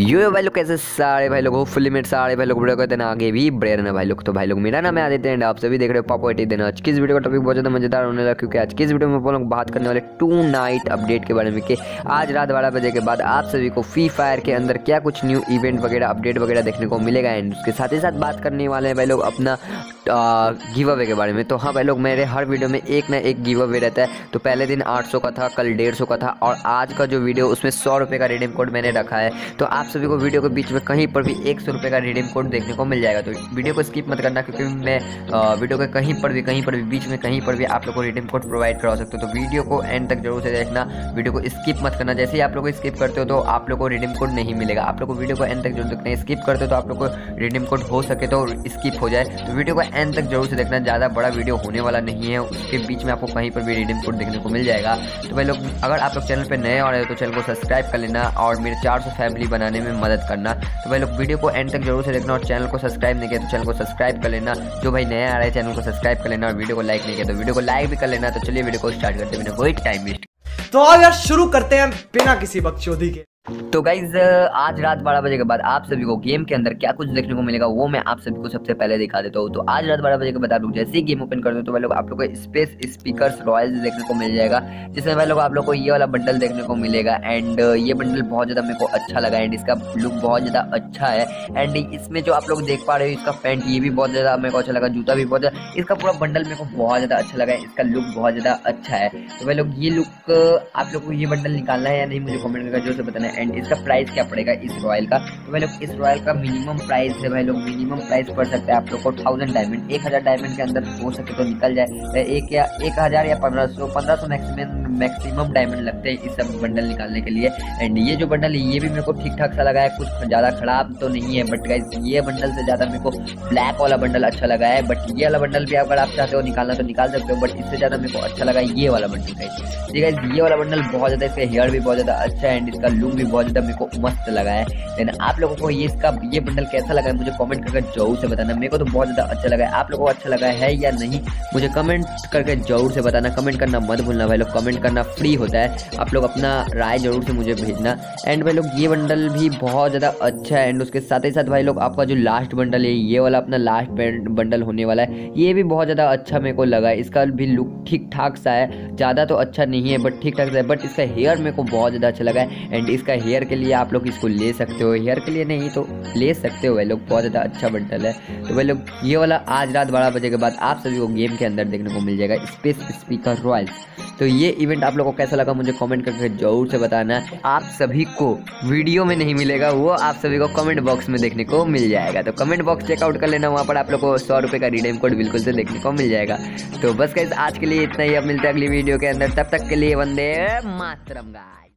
यो भाई लोग कैसे सारे भाई लोग, होपफुली मेरे सारे भाई लोग वीडियो को देना आगे भी बढ़े रहना भाई लोग। तो भाई लोग मेरा नाम है आदित्य एंड आप सभी देख रहे हो पॉपुलरिटी देना। आज की इस वीडियो का टॉपिक बहुत ज़्यादा मजेदार होने वाला है, क्योंकि आज की इस वीडियो में हम लोग बात करने वाले टू नाइट अपडेट के बारे में कि आज रात 12 बजे के बाद आप सभी को फ्री फायर के अंदर क्या कुछ न्यू इवेंट वगैरह अपडेट वगैरह देखने को मिलेगा। एंड उसके साथ ही साथ बात करने वाले हैं भाई लोग अपना गिव अवे के बारे में। तो हाँ भाई लोग, मेरे हर वीडियो में एक ना एक गिव अवे रहता है। तो पहले दिन 800 का था, कल 150 का था और आज का जो वीडियो उसमें 100 रुपये का रिडीम कोड मैंने रखा है। तो आप सभी को वीडियो के बीच में कहीं पर भी 100 रुपये का रिडीम कोड देखने को मिल जाएगा। तो वीडियो को स्किप मत करना, क्योंकि मैं वीडियो के कहीं पर भी बीच में कहीं पर भी आप लोग को रिडीम कोड प्रोवाइड करा सकते हो। तो वीडियो को एंड तक जरूर से देखना, वीडियो को स्किप मत करना। जैसे ही आप लोग स्किप करते हो तो आप लोग को रिडीम कोड नहीं मिलेगा। आप लोग को वीडियो को एंड तक जरूर देखना, स्किप करते हो तो आप लोग को रिडीम कोड हो सके तो स्किप हो जाए। तो वीडियो को एंड तक जरूर से देखना, ज़्यादा बड़ा वीडियो होने वाला नहीं है, उसके बीच में आपको कहीं पर भी रिडीम कोड देखने को मिल जाएगा। तो भाई लोग, अगर आप लोग चैनल पर नए आ रहे हो तो चैनल को सब्सक्राइब कर लेना और मेरे 400 फैमिली बनाने में मदद करना। तो भाई लोग वीडियो को एंड तक जरूर से देखना और चैनल को सब्सक्राइब नहीं किया तो चैनल को सब्सक्राइब कर लेना। जो भाई नया आ रहा है चैनल को सब्सक्राइब कर लेना और वीडियो को लाइक नहीं किया तो वीडियो को लाइक भी कर लेना। तो चलिए वीडियो को स्टार्ट करते हैं बिना कोई टाइम वेस्ट। तो आओ यार शुरू करते हैं बिना किसी बकचोदी के। तो गाइज आज रात 12 बजे के बाद आप सभी को गेम के अंदर क्या कुछ देखने को मिलेगा वो मैं आप सभी को सबसे पहले दिखा देता हूँ। तो आज रात 12 बजे के बाद आप लोग जैसे ही गेम ओपन कर दो तो भाई लोग आप लोग को स्पेस स्पीकर्स रॉयल्स देखने को मिल जाएगा, जिसमें भाई लोग आप लोग को ये वाला बंडल देखने को मिलेगा। एंड ये बंडल बहुत ज़्यादा मेरे को अच्छा लगा एंड इसका लुक बहुत ज़्यादा अच्छा है। एंड इसमें जो आप लोग देख पा रहे हो इसका पैंट ये भी बहुत ज़्यादा मेरे को अच्छा लगा, जूता भी बहुत ज़्यादा, इसका पूरा बंडल मेरे को बहुत ज़्यादा अच्छा लगा, इसका लुक बहुत ज़्यादा अच्छा है। तो भाई लोग ये लुक आप लोग को ये बंडल निकालना है या नहीं मुझे कमेंट करके जोर से बताना है। एंड इसका प्राइस क्या पड़ेगा इस रॉयल का? तो भाई लोग इस रॉयल का मिनिमम प्राइस है, भाई लोग मिनिमम प्राइस पड़ सकता है आप लोग को 1000 डायमंड, 1000 डायमंड के अंदर हो सके तो निकल जाए। एक 1000 या 1500 मैक्सिमम डायमंड लगते हैं इस सब बंडल निकालने के लिए। एंड ये जो बंडल है ये भी मेरे को ठीक ठाक सा लगा है, कुछ ज़्यादा खराब तो नहीं है। बट गाइस ये बंडल से ज़्यादा मेरे को ब्लैक वाला बंडल अच्छा लगा है। बट ये वाला बंडल भी अगर आप चाहते हो निकालना तो निकाल सकते हो, बट इससे ज़्यादा मेरे को अच्छा लगा ये वाला बंडल। गाइस ये वाला बंडल बहुत ज़्यादा, इसका हेयर भी बहुत ज़्यादा अच्छा है एंड इसका लुक भी बहुत ज़्यादा मेरे को मस्त लगा है। देन आप लोगों को ये इसका ये बंडल कैसा लगा है मुझे कमेंट करके जरूर से बताना। मेरे को तो बहुत ज़्यादा अच्छा लगा है, आप लोगों को अच्छा लगा है या नहीं मुझे कमेंट करके जरूर से बताना। कमेंट करना मत भूलना भाई लोग, कमेंट करना फ्री होता है, आप लोग अपना राय जरूर से मुझे भेजना। एंड भाई लोग ये बंडल भी बहुत ज़्यादा अच्छा है। एंड उसके साथ ही साथ भाई लोग आपका जो लास्ट बंडल है ये वाला अपना लास्ट बंडल होने वाला है, ये भी बहुत ज़्यादा अच्छा मेरे को लगा है। इसका भी लुक ठीक ठाक सा है, ज़्यादा तो अच्छा नहीं है बट ठीक ठाक सा है। बट इसका हेयर मेरे को बहुत ज़्यादा अच्छा लगा है एंड इसका हेयर के लिए आप लोग इसको ले सकते हो, हेयर के लिए नहीं तो ले सकते हो भाई लोग, बहुत ज़्यादा अच्छा बंडल है। तो भाई लोग ये वाला आज रात 12 बजे के बाद आप सभी को गेम के अंदर देखने को मिल जाएगा स्पेस स्पीकर रॉयल्स। तो ये इवेंट आप लोगों को कैसा लगा मुझे कमेंट करके जरूर से बताना। आप सभी को वीडियो में नहीं मिलेगा वो, आप सभी को कमेंट बॉक्स में देखने को मिल जाएगा। तो कमेंट बॉक्स चेकआउट कर लेना, वहाँ पर आप लोग को 100 रुपये का रिडीम कोड बिल्कुल से देखने को मिल जाएगा। तो बस गाइस आज के लिए इतना ही, अब मिलते हैं अगली वीडियो के अंदर, तब तक के लिए वंदे मातरम गाइस।